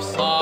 voice.